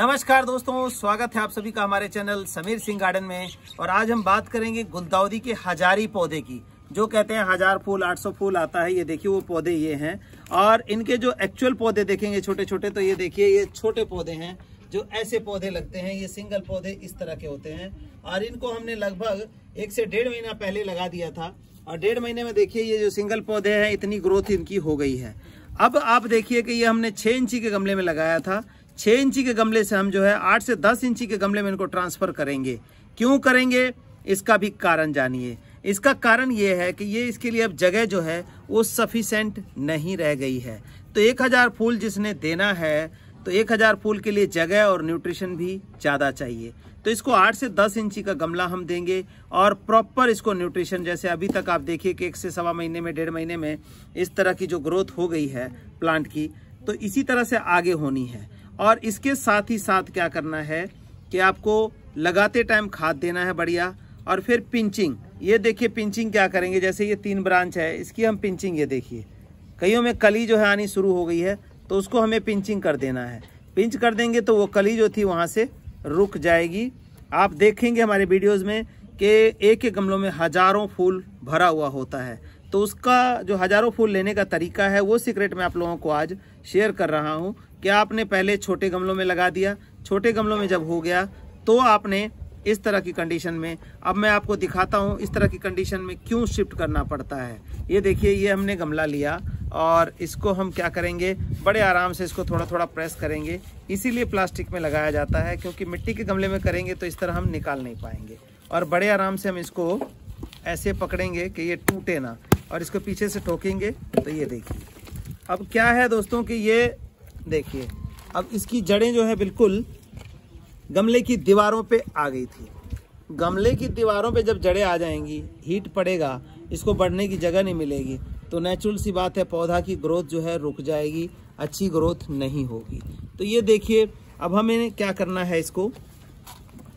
नमस्कार दोस्तों, स्वागत है आप सभी का हमारे चैनल समीर सिंह गार्डन में। और आज हम बात करेंगे गुलदाउदी के हजारी पौधे की, जो कहते हैं 1000 फूल 800 फूल आता है। ये देखिए वो पौधे ये हैं, और इनके जो एक्चुअल पौधे देखेंगे छोटे छोटे, तो ये देखिए ये छोटे पौधे हैं जो ऐसे पौधे लगते हैं। ये सिंगल पौधे इस तरह के होते हैं, और इनको हमने लगभग 1 से 1.5 महीना पहले लगा दिया था। और 1.5 महीने में देखिए ये जो सिंगल पौधे हैं इतनी ग्रोथ इनकी हो गई है। अब आप देखिए कि ये हमने 6 इंची के गमले में लगाया था। 6 इंची के गमले से हम जो है 8 से 10 इंची के गमले में इनको ट्रांसफ़र करेंगे। क्यों करेंगे इसका भी कारण जानिए। इसका कारण ये है कि ये इसके लिए अब जगह जो है वो सफिशेंट नहीं रह गई है। तो 1000 फूल जिसने देना है, तो 1000 फूल के लिए जगह और न्यूट्रिशन भी ज़्यादा चाहिए। तो इसको 8 से 10 इंची का गमला हम देंगे और प्रॉपर इसको न्यूट्रिशन, जैसे अभी तक आप देखिए कि 1 से सवा महीने में 1.5 महीने में इस तरह की जो ग्रोथ हो गई है प्लांट की, तो इसी तरह से आगे होनी है। और इसके साथ ही साथ क्या करना है कि आपको लगाते टाइम खाद देना है बढ़िया। और फिर पिंचिंग, ये देखिए पिंचिंग क्या करेंगे, जैसे ये 3 ब्रांच है इसकी हम पिंचिंग, ये देखिए कईयों में कली जो है आनी शुरू हो गई है, तो उसको हमें पिंचिंग कर देना है। पिंच कर देंगे तो वो कली जो थी वहाँ से रुक जाएगी। आप देखेंगे हमारे वीडियोस में कि एक गमलों में 1000 फूल भरा हुआ होता है। तो उसका जो 1000 फूल लेने का तरीका है वो सीक्रेट मैं आप लोगों को आज शेयर कर रहा हूँ कि आपने पहले छोटे गमलों में लगा दिया। छोटे गमलों में जब हो गया तो आपने इस तरह की कंडीशन में, अब मैं आपको दिखाता हूँ इस तरह की कंडीशन में क्यों शिफ्ट करना पड़ता है। ये देखिए ये हमने गमला लिया और इसको हम क्या करेंगे, बड़े आराम से इसको थोड़ा थोड़ा प्रेस करेंगे। इसीलिए प्लास्टिक में लगाया जाता है, क्योंकि मिट्टी के गमले में करेंगे तो इस तरह हम निकाल नहीं पाएंगे। और बड़े आराम से हम इसको ऐसे पकड़ेंगे कि ये टूटे ना, और इसको पीछे से ठोकेंगे तो ये देखिए। अब क्या है दोस्तों कि ये देखिए अब इसकी जड़ें जो है बिल्कुल गमले की दीवारों पे आ गई थी। गमले की दीवारों पे जब जड़ें आ जाएंगी, हीट पड़ेगा, इसको बढ़ने की जगह नहीं मिलेगी, तो नेचुरल सी बात है पौधा की ग्रोथ जो है रुक जाएगी, अच्छी ग्रोथ नहीं होगी। तो ये देखिए अब हमें क्या करना है इसको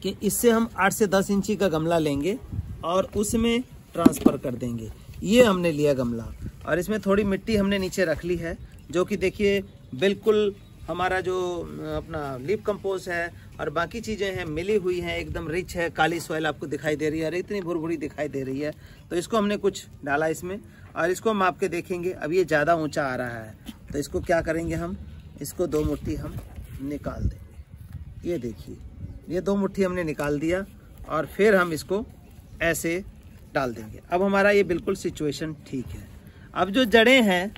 कि इससे हम 8 से 10 इंची का गमला लेंगे और उसमें ट्रांसफ़र कर देंगे। ये हमने लिया गमला और इसमें थोड़ी मिट्टी हमने नीचे रख ली है, जो कि देखिए बिल्कुल हमारा जो अपना लीफ कंपोस्ट है और बाकी चीज़ें हैं मिली हुई हैं, एकदम रिच है। काली सॉइल आपको दिखाई दे रही है और इतनी भुरभुरी दिखाई दे रही है, तो इसको हमने कुछ डाला इसमें और इसको हम माप के देखेंगे। अब ये ज़्यादा ऊंचा आ रहा है तो इसको क्या करेंगे, हम इसको 2 मुट्ठी हम निकाल देंगे। ये देखिए ये 2 मुट्ठी हमने निकाल दिया और फिर हम इसको ऐसे डाल देंगे। अब हमारा ये बिल्कुल सिचुएशन ठीक है। अब जो जड़ें हैं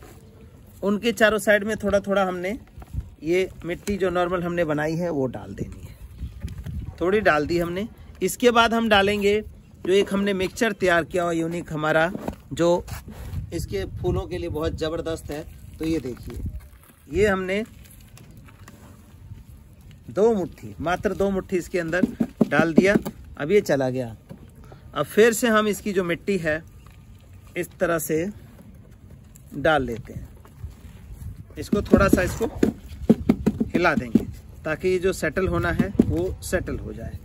उनके चारों साइड में थोड़ा थोड़ा हमने ये मिट्टी जो नॉर्मल हमने बनाई है वो डाल देनी है। थोड़ी डाल दी हमने। इसके बाद हम डालेंगे जो एक हमने मिक्सचर तैयार किया हुआ यूनिक हमारा, जो इसके फूलों के लिए बहुत ज़बरदस्त है। तो ये देखिए ये हमने 2 मुट्ठी, मात्र 2 मुट्ठी इसके अंदर डाल दिया। अब ये चला गया। अब फिर से हम इसकी जो मिट्टी है इस तरह से डाल लेते हैं। इसको थोड़ा सा इसको हिला देंगे ताकि ये जो सेटल होना है वो सेटल हो जाए।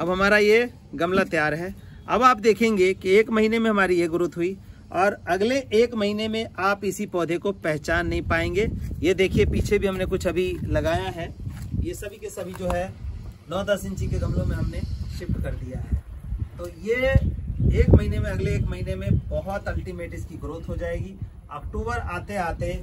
अब हमारा ये गमला तैयार है। अब आप देखेंगे कि 1 महीने में हमारी ये ग्रोथ हुई और अगले 1 महीने में आप इसी पौधे को पहचान नहीं पाएंगे। ये देखिए पीछे भी हमने कुछ अभी लगाया है। ये सभी के सभी जो है 9-10 इंची के गमलों में हमने शिफ्ट कर दिया है। तो ये 1 महीने में, अगले 1 महीने में बहुत अल्टीमेट इसकी ग्रोथ हो जाएगी। अक्टूबर आते आते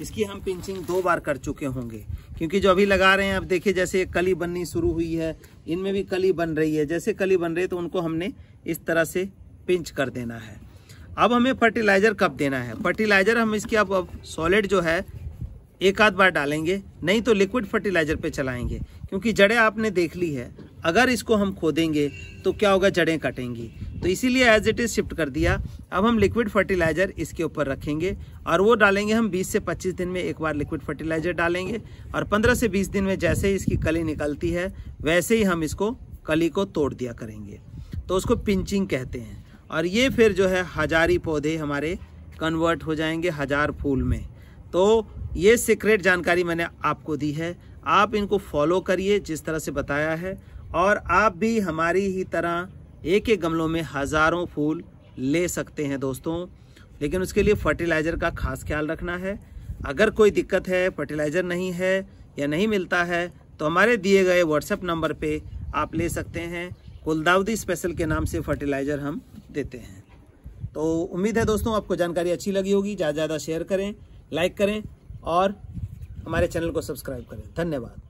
इसकी हम पिंचिंग 2 बार कर चुके होंगे, क्योंकि जो अभी लगा रहे हैं आप देखिए जैसे कली बननी शुरू हुई है, इनमें भी कली बन रही है। जैसे कली बन रही है तो उनको हमने इस तरह से पिंच कर देना है। अब हमें फर्टिलाइज़र कब देना है? फर्टिलाइज़र हम इसकी अब सॉलिड जो है 1-8 बार डालेंगे, नहीं तो लिक्विड फर्टिलाइज़र पे चलाएंगे, क्योंकि जड़ें आपने देख ली है। अगर इसको हम खोदेंगे तो क्या होगा, जड़ें कटेंगी। तो इसीलिए एज इट इज़ शिफ्ट कर दिया। अब हम लिक्विड फर्टिलाइज़र इसके ऊपर रखेंगे और वो डालेंगे हम 20 से 25 दिन में 1 बार लिक्विड फर्टिलाइज़र डालेंगे। और 15 से 20 दिन में जैसे ही इसकी कली निकलती है वैसे ही हम इसको कली को तोड़ दिया करेंगे, तो उसको पिंचिंग कहते हैं। और ये फिर जो है 1000 पौधे हमारे कन्वर्ट हो जाएंगे 1000 फूल में। तो ये सीक्रेट जानकारी मैंने आपको दी है। आप इनको फॉलो करिए जिस तरह से बताया है, और आप भी हमारी ही तरह 1-1 गमलों में 1000 फूल ले सकते हैं दोस्तों। लेकिन उसके लिए फर्टिलाइज़र का खास ख्याल रखना है। अगर कोई दिक्कत है, फर्टिलाइज़र नहीं है या नहीं मिलता है तो हमारे दिए गए व्हाट्सएप नंबर पे आप ले सकते हैं। गुलदाउदी स्पेशल के नाम से फर्टिलाइज़र हम देते हैं। तो उम्मीद है दोस्तों आपको जानकारी अच्छी लगी होगी। ज़्यादा से ज़्यादा शेयर करें, लाइक करें और हमारे चैनल को सब्सक्राइब करें। धन्यवाद।